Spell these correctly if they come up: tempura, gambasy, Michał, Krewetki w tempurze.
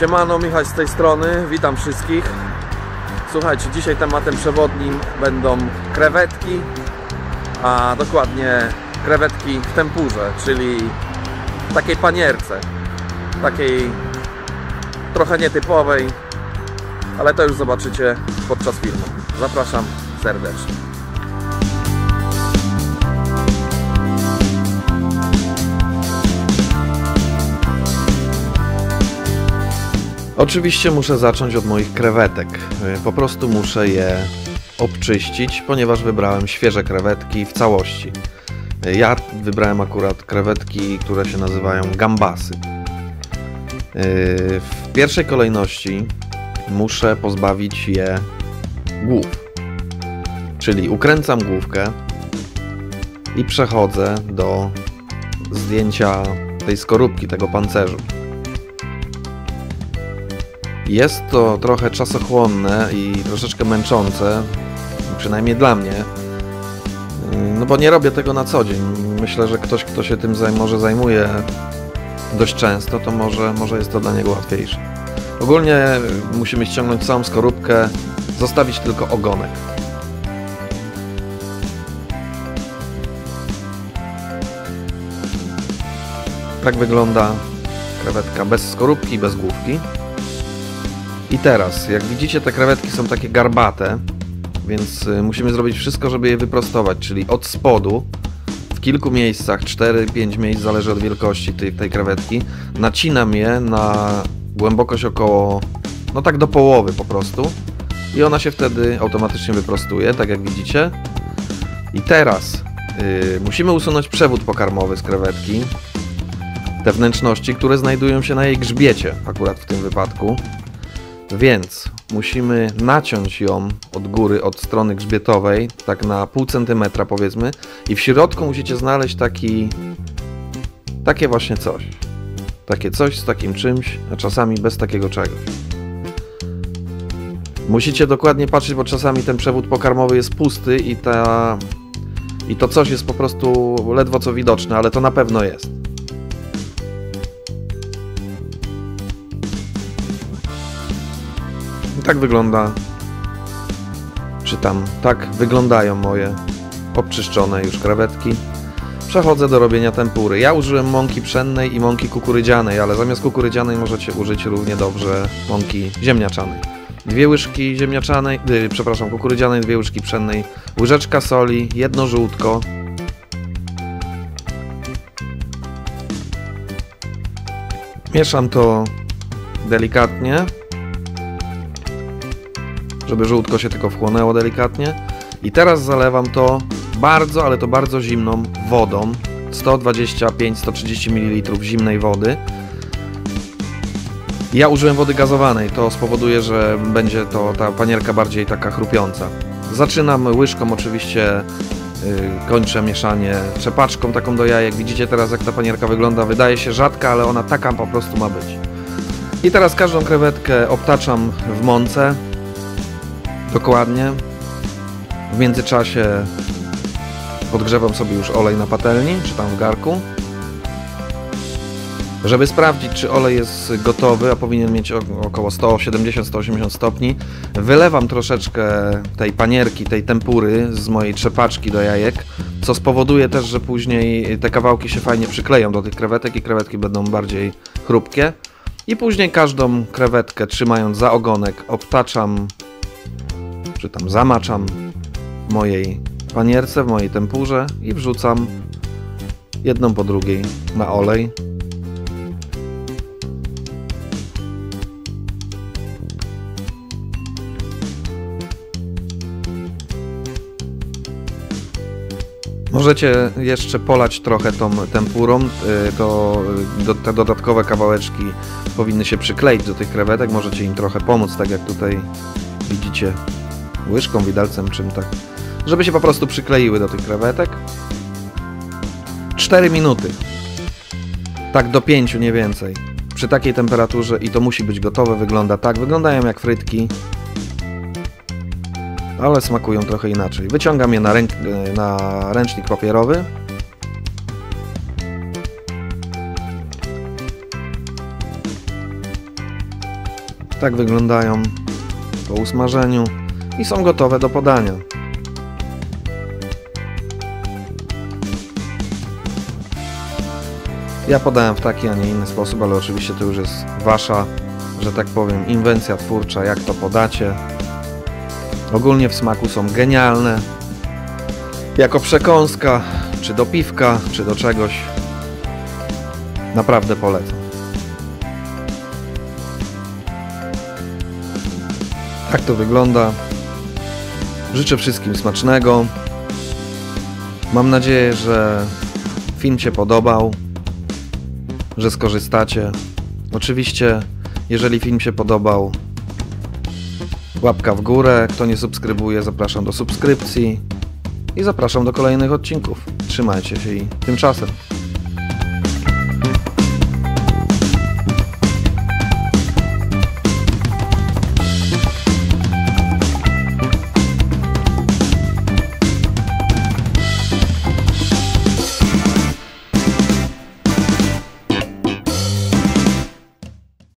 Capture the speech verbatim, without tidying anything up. Siemano, Michał z tej strony, witam wszystkich. Słuchajcie, dzisiaj tematem przewodnim będą krewetki, a dokładnie krewetki w tempurze, czyli takiej panierce, takiej trochę nietypowej, ale to już zobaczycie podczas filmu. Zapraszam serdecznie. Oczywiście muszę zacząć od moich krewetek. Po prostu muszę je obczyścić, ponieważ wybrałem świeże krewetki w całości. Ja wybrałem akurat krewetki, które się nazywają gambasy. W pierwszej kolejności muszę pozbawić je głów. Czyli ukręcam główkę i przechodzę do zdjęcia tej skorupki, tego pancerzu. Jest to trochę czasochłonne i troszeczkę męczące, przynajmniej dla mnie, no bo nie robię tego na co dzień. Myślę, że ktoś, kto się tym może zajmuje dość często, to może, może jest to dla niego łatwiejsze. Ogólnie musimy ściągnąć całą skorupkę, zostawić tylko ogonek. Tak wygląda krewetka bez skorupki, bez główki. I teraz, jak widzicie, te krewetki są takie garbate, więc musimy zrobić wszystko, żeby je wyprostować, czyli od spodu, w kilku miejscach, cztery pięć miejsc, zależy od wielkości tej, tej krewetki, nacinam je na głębokość około, no tak do połowy po prostu i ona się wtedy automatycznie wyprostuje, tak jak widzicie. I teraz yy, musimy usunąć przewód pokarmowy z krewetki, te wnętrzności, które znajdują się na jej grzbiecie, akurat w tym wypadku. Więc musimy naciąć ją od góry, od strony grzbietowej, tak na pół centymetra powiedzmy, i w środku musicie znaleźć taki, takie właśnie coś. Takie coś z takim czymś, a czasami bez takiego czegoś. Musicie dokładnie patrzeć, bo czasami ten przewód pokarmowy jest pusty i, ta, i to coś jest po prostu ledwo co widoczne, ale to na pewno jest. Tak wygląda, czy tam, tak wyglądają moje obczyszczone już krewetki. Przechodzę do robienia tempury. Ja użyłem mąki pszennej i mąki kukurydzianej, ale zamiast kukurydzianej możecie użyć równie dobrze mąki ziemniaczanej. Dwie łyżki ziemniaczanej, yy, przepraszam, kukurydzianej, dwie łyżki pszennej, łyżeczka soli, jedno żółtko. Mieszam to delikatnie, żeby żółtko się tylko wchłonęło delikatnie. I teraz zalewam to bardzo, ale to bardzo zimną wodą. sto dwadzieścia pięć do stu trzydziestu ml zimnej wody. Ja użyłem wody gazowanej, to spowoduje, że będzie to ta panierka bardziej taka chrupiąca. Zaczynam łyżką oczywiście, yy, kończę mieszanie trzepaczką taką do jajek. Widzicie teraz, jak ta panierka wygląda. Wydaje się rzadka, ale ona taka po prostu ma być. I teraz każdą krewetkę obtaczam w mące. Dokładnie. W międzyczasie podgrzewam sobie już olej na patelni, czy tam w garku. Żeby sprawdzić, czy olej jest gotowy, a powinien mieć około sto siedemdziesiąt do stu osiemdziesięciu stopni, wylewam troszeczkę tej panierki, tej tempury z mojej trzepaczki do jajek, co spowoduje też, że później te kawałki się fajnie przykleją do tych krewetek i krewetki będą bardziej chrupkie. I później każdą krewetkę, trzymając za ogonek, obtaczam, czy tam zamaczam w mojej panierce, w mojej tempurze i wrzucam jedną po drugiej na olej. Możecie jeszcze polać trochę tą tempurą, to te dodatkowe kawałeczki powinny się przykleić do tych krewetek, możecie im trochę pomóc, tak jak tutaj widzicie, łyżką, widelcem, czym tak, żeby się po prostu przykleiły do tych krewetek. cztery minuty, tak do pięciu, nie więcej, przy takiej temperaturze i to musi być gotowe. Wygląda tak, wyglądają jak frytki, ale smakują trochę inaczej. Wyciągam je na, ręk na ręcznik papierowy. Tak wyglądają po usmażeniu i są gotowe do podania. Ja podałem w taki, a nie inny sposób, ale oczywiście to już jest wasza, że tak powiem, inwencja twórcza, jak to podacie. Ogólnie w smaku są genialne. Jako przekąska, czy do piwka, czy do czegoś. Naprawdę polecam. Tak to wygląda. Życzę wszystkim smacznego. Mam nadzieję, że film się podobał, że skorzystacie. Oczywiście, jeżeli film się podobał, łapka w górę. Kto nie subskrybuje, zapraszam do subskrypcji i zapraszam do kolejnych odcinków. Trzymajcie się i tymczasem.